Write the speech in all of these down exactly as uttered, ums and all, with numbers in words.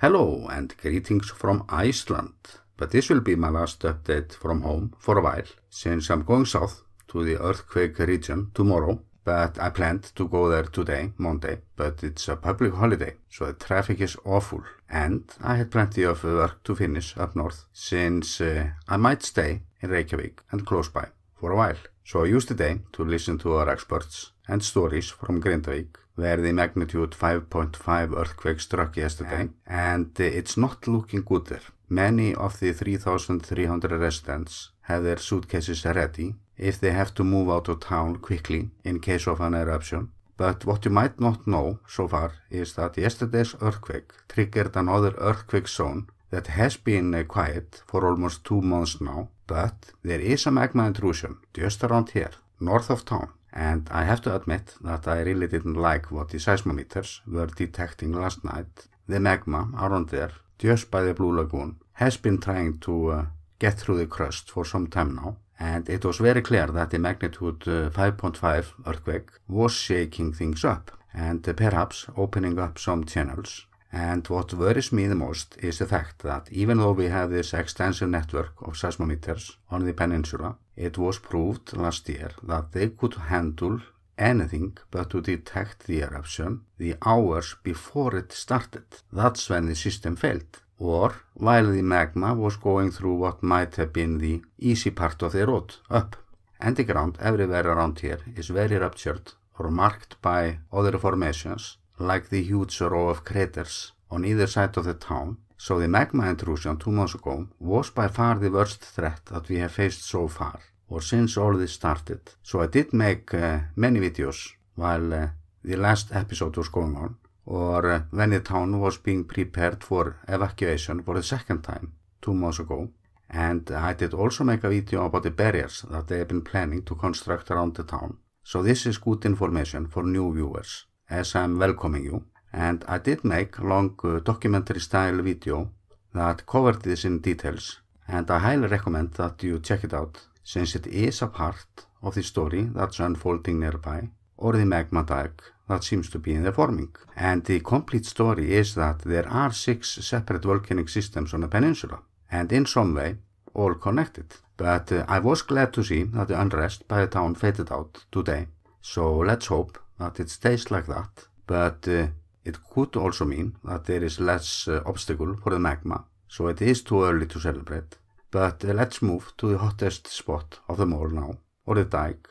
Hello and greetings from Iceland, but this will be my last update from home for a while, since I'm going south to the earthquake region tomorrow, but I planned to go there today, Monday, but it's a public holiday, so the traffic is awful, and I had plenty of work to finish up north, since uh, I might stay in Reykjavik and close by for a while. So I used the day to listen to our experts and stories from Grindavík, where the magnitude five point five earthquake struck yesterday, and it's not looking good there. Many of the three thousand three hundred residents have their suitcases ready if they have to move out of town quickly in case of an eruption. But what you might not know so far is that yesterday's earthquake triggered another earthquake zone that has been quiet for almost two months now. But there is a magma intrusion just around here, north of town, and I have to admit that I really didn't like what the seismometers were detecting last night. The magma around there, just by the Blue Lagoon, has been trying to uh, get through the crust for some time now, and it was very clear that the magnitude uh, five point five earthquake was shaking things up, and uh, perhaps opening up some channels. And what worries me the most is the fact that even though we have this extensive network of seismometers on the peninsula, it was proved last year that they could handle anything but to detect the eruption the hours before it started. That's when the system failed, or while the magma was going through what might have been the easy part of the road up. And the ground everywhere around here is very ruptured or marked by other formations, like the huge row of craters on either side of the town, so the magma intrusion two months ago was by far the worst threat that we have faced so far, or since all this started. So I did make uh, many videos while uh, the last episode was going on, or uh, when the town was being prepared for evacuation for the second time two months ago, and I did also make a video about the barriers that they have been planning to construct around the town. So this is good information for new viewers, as I'm welcoming you, and I did make a long uh, documentary style video that covered this in details, and I highly recommend that you check it out, since it is a part of the story that's unfolding nearby, or the magma dike that seems to be in the forming. And the complete story is that there are six separate volcanic systems on the peninsula, and in some way all connected. But uh, I was glad to see that the unrest by the town faded out today, so let's hope that it stays like that, but uh, it could also mean that there is less uh, obstacle for the magma, so it is too early to celebrate. But uh, let's move to the hottest spot of them all now, or the dike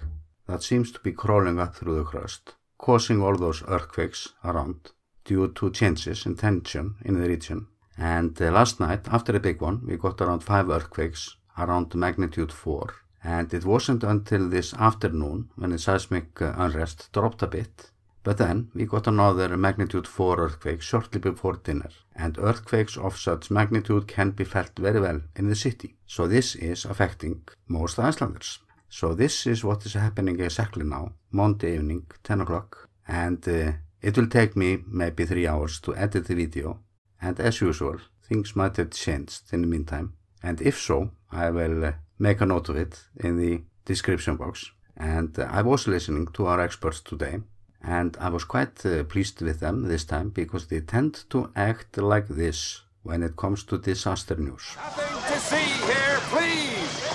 that seems to be crawling up through the crust, causing all those earthquakes around due to changes in tension in the region. And uh, last night, after the big one, we got around five earthquakes around magnitude four. And it wasn't until this afternoon when the seismic unrest dropped a bit, but then we got another magnitude four earthquake shortly before dinner, and earthquakes of such magnitude can be felt very well in the city, so this is affecting most Icelanders. So this is what is happening exactly now, Monday evening, ten o'clock, and uh, it will take me maybe three hours to edit the video, and as usual things might have changed in the meantime, and if so I will uh, make a note of it in the description box. And uh, I was listening to our experts today, and I was quite uh, pleased with them this time, because they tend to act like this when it comes to disaster news. Nothing to see here, please!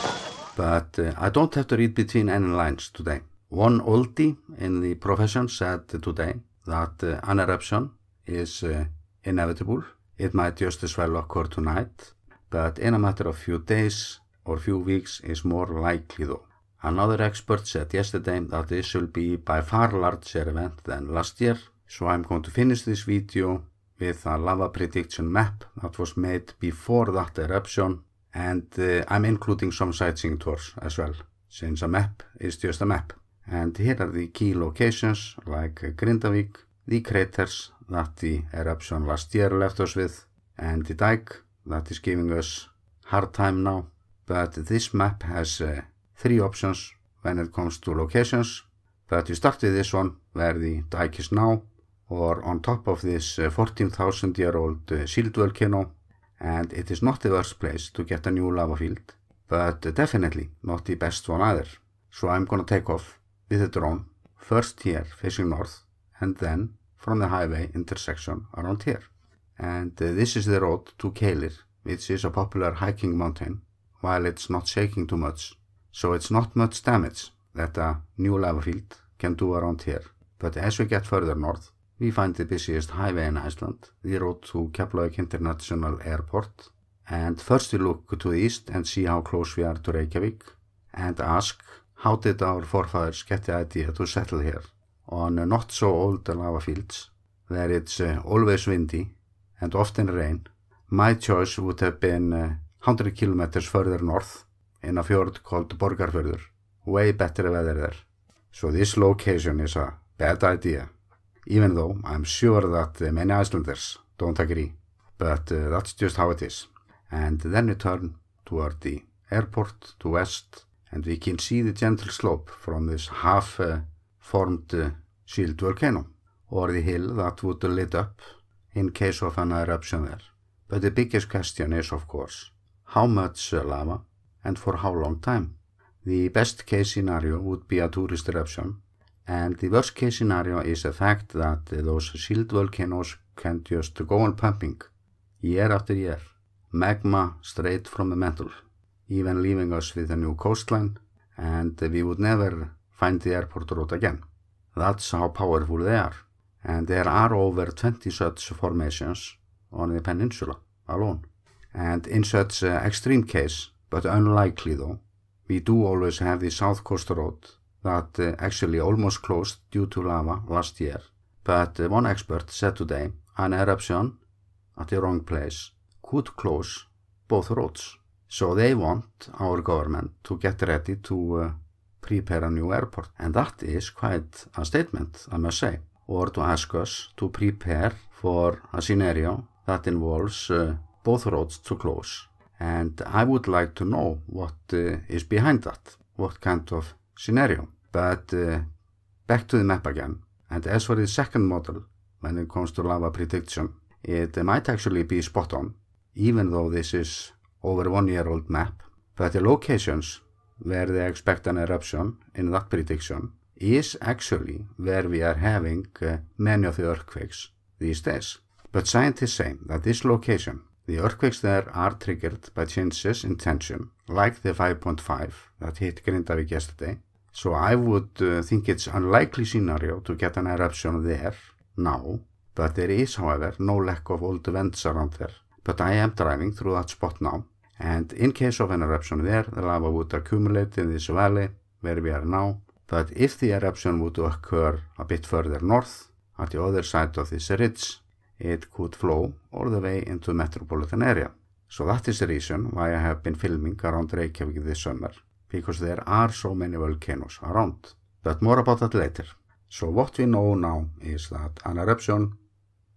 But uh, I don't have to read between any lines today. One oldie in the profession said today that uh, an eruption is uh, inevitable. It might just as well occur tonight, but in a matter of few days or few weeks is more likely though. Another expert said yesterday that this will be by far larger event than last year, so I'm going to finish this video with a lava prediction map that was made before that eruption, and uh, I'm including some sightseeing tours as well, since a map is just a map. And here are the key locations like Grindavík, the craters that the eruption last year left us with, and the dike that is giving us hard time now. But this map has uh, three options when it comes to locations, but you start with this one where the dike is now, or on top of this uh, fourteen thousand year old uh, shield volcano, and it is not the worst place to get a new lava field, but uh, definitely not the best one either. So I'm gonna take off with a drone, first here facing north, and then from the highway intersection around here. And uh, this is the road to Keilir, which is a popular hiking mountain, while it's not shaking too much. So it's not much damage that a new lava field can do around here. But as we get further north, we find the busiest highway in Iceland, the road to Keflavík International Airport. And first we look to the east and see how close we are to Reykjavik, and ask, how did our forefathers get the idea to settle here, on not so old lava fields, where it's uh, always windy and often rain? My choice would have been uh, one hundred kilometers further north, in a fjord called Borgarfjörður. Way better weather there. So this location is a bad idea, even though I'm sure that uh, many Icelanders don't agree. But uh, that's just how it is. And then we turn toward the airport to west, and we can see the gentle slope from this half-formed uh, uh, shield volcano, or the hill that would lit up in case of an eruption there. But the biggest question is, of course, how much uh, lava and for how long time? The best case scenario would be a tourist eruption, and the worst case scenario is the fact that uh, those shield volcanoes can just go on pumping year after year, magma straight from the mantle, even leaving us with a new coastline, and we would never find the airport road again. That's how powerful they are, and there are over twenty such formations on the peninsula alone. And in such an uh, extreme case, but unlikely though, we do always have the South Coast Road that uh, actually almost closed due to lava last year. But uh, one expert said today an eruption at the wrong place could close both roads. So they want our government to get ready to uh, prepare a new airport. And that is quite a statement, I must say. Or to ask us to prepare for a scenario that involves uh, both roads to close. And I would like to know what uh, is behind that, what kind of scenario. But uh, back to the map again. And as for the second model, when it comes to lava prediction, it uh, might actually be spot on, even though this is over one year old map. But the locations where they expect an eruption in that prediction is actually where we are having uh, many of the earthquakes these days. But scientists say that this location, the earthquakes there are triggered by changes in tension, like the five point five that hit Grindavík yesterday. So I would uh, think it's unlikely scenario to get an eruption there now, but there is however no lack of old vents around there. But I am driving through that spot now, and in case of an eruption there, the lava would accumulate in this valley where we are now. But if the eruption would occur a bit further north, at the other side of this ridge, it could flow all the way into the metropolitan area. So that is the reason why I have been filming around Reykjavik this summer, because there are so many volcanoes around. But more about that later. So what we know now is that an eruption,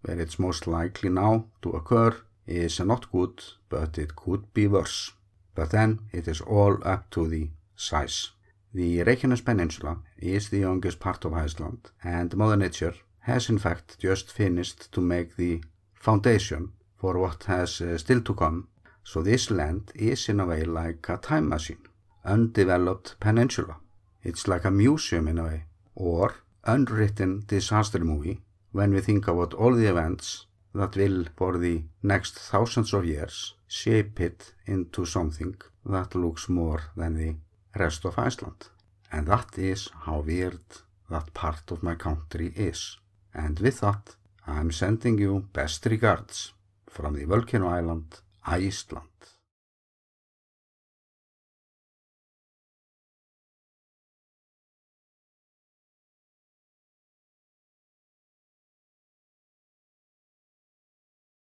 where it's most likely now to occur, is not good, but it could be worse. But then it is all up to the size. The Reykjanes Peninsula is the youngest part of Iceland, and Mother Nature has in fact just finished to make the foundation for what has uh, still to come. So this land is in a way like a time machine, undeveloped peninsula. It's like a museum in a way, or unwritten disaster movie when we think about all the events that will, for the next thousands of years, shape it into something that looks more than the rest of Iceland. And that is how weird that part of my country is. And with that, I'm sending you best regards from the volcano island, Iceland.